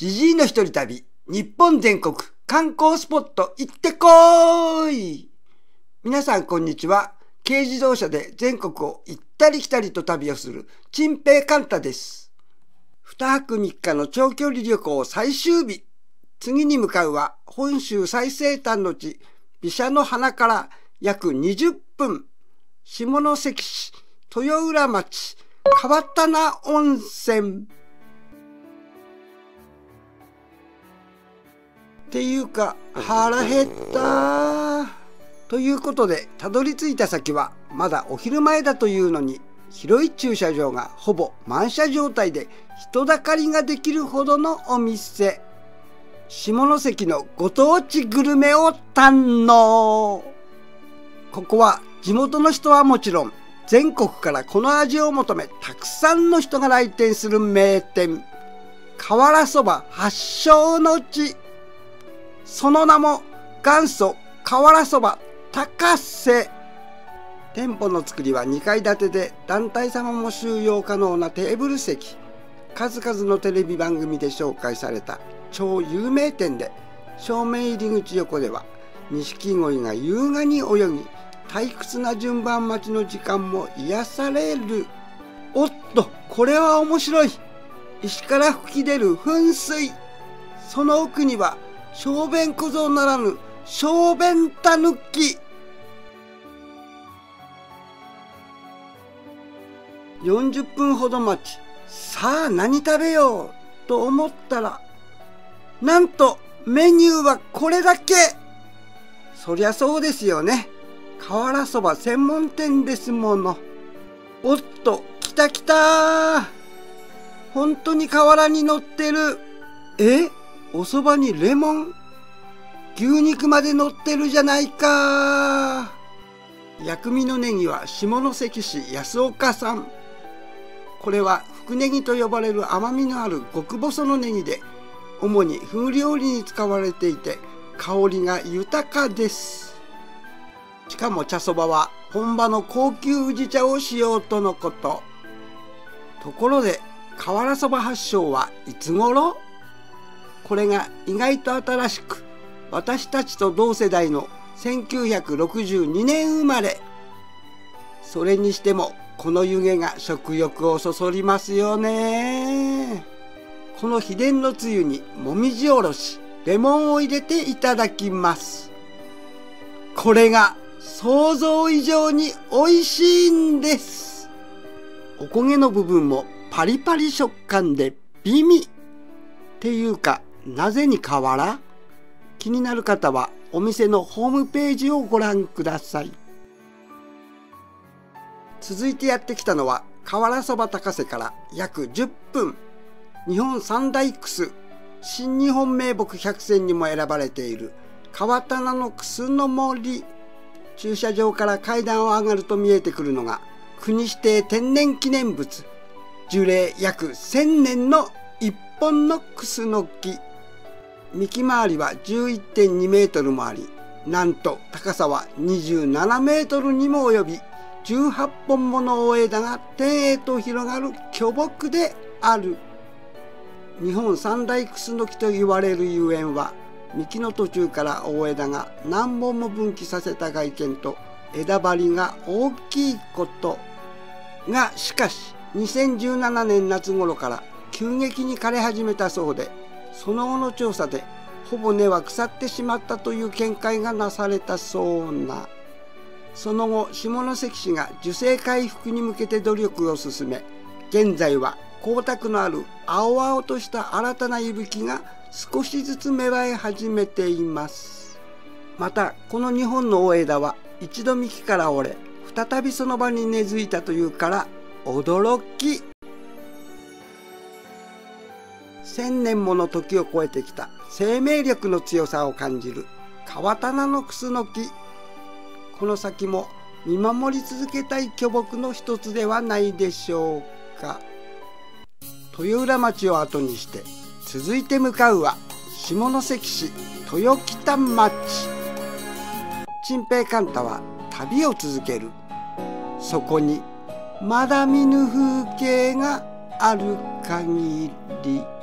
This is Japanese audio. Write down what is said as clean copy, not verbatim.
ジジイの一人旅、日本全国観光スポット行ってこーい。皆さんこんにちは。軽自動車で全国を行ったり来たりと旅をするチンペイカンタです。2泊3日の長距離旅行最終日。次に向かうは本州最西端の地、毘沙の花から約20分。下関市、豊浦町、川棚温泉。っていうか腹減ったということで、たどり着いた先はまだお昼前だというのに、広い駐車場がほぼ満車状態で人だかりができるほどのお店。下関のご当地グルメを堪能。ここは地元の人はもちろん、全国からこの味を求めたくさんの人が来店する名店、瓦そば発祥の地。その名も元祖瓦そば高瀬。店舗の作りは2階建てで、団体様も収容可能なテーブル席。数々のテレビ番組で紹介された超有名店で、正面入り口横では錦鯉が優雅に泳ぎ、退屈な順番待ちの時間も癒される。おっと、これは面白い。石から噴き出る噴水。その奥には小便小僧ならぬ小便たぬき。40分ほど待ち、さあ何食べようと思ったら、なんとメニューはこれだけ。そりゃそうですよね、瓦そば専門店ですもの。おっと、きたきた、本当に瓦に乗ってる。おそばにレモン、牛肉まで乗ってるじゃないか。薬味のネギは下関市安岡産。これは福ネギと呼ばれる甘みのある極細のネギで、主に風料理に使われていて香りが豊かです。しかも茶そばは本場の高級宇治茶を使用とのこと。ところで瓦そば発祥はいつ頃？これが意外と新しく、私たちと同世代の1962年生まれ。それにしてもこの湯気が食欲をそそりますよね。この秘伝のつゆにもみじおろし、レモンを入れていただきます。これが想像以上に美味しいんです。お焦げの部分もパリパリ食感で美味。っていうか、なぜに瓦？気になる方はお店のホームページをご覧ください。続いてやってきたのは瓦そば高瀬から約10分、日本三大楠、新日本名木百選にも選ばれている川棚の楠の森。駐車場から階段を上がると見えてくるのが国指定天然記念物、樹齢約1000年の一本のクスの木。幹回りは 11.2 メートルもあり、なんと高さは27メートルにも及び、18本もの大枝が天へと広がる巨木である。日本三大クスの木と言われるゆえんは、幹の途中から大枝が何本も分岐させた外見と枝張りが大きいことが、しかし2017年夏頃から急激に枯れ始めたそうで、その後の調査でほぼ根は腐ってしまったという見解がなされたそうな。その後下関市が樹勢回復に向けて努力を進め、現在は光沢のある青々とした新たな息吹が少しずつ芽生え始めています。またこの2本の大枝は一度幹から折れ、再びその場に根付いたというから驚き。1000年もの時を超えてきた生命力の強さを感じる川棚のクスノキ。この先も見守り続けたい巨木の一つではないでしょうか。豊浦町を後にして、続いて向かうは下関市豊北町。チンペイカンタは旅を続ける。そこにまだ見ぬ風景がある限り。